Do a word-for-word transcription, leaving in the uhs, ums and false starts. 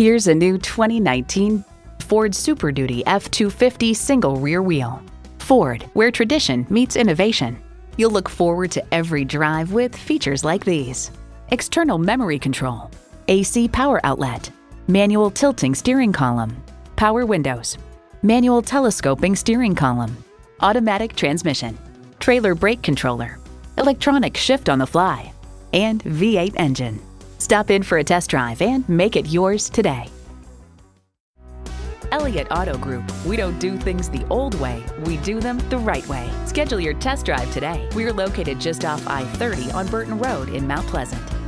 Here's a new twenty nineteen Ford Super Duty F two fifty single rear wheel. Ford, where tradition meets innovation. You'll look forward to every drive with features like these: external memory control, A C power outlet, manual tilting steering column, power windows, manual telescoping steering column, automatic transmission, trailer brake controller, electronic shift on the fly, and V eight engine. Stop in for a test drive and make it yours today. Elliott Auto Group. We don't do things the old way, we do them the right way. Schedule your test drive today. We're located just off I thirty on Burton Road in Mount Pleasant.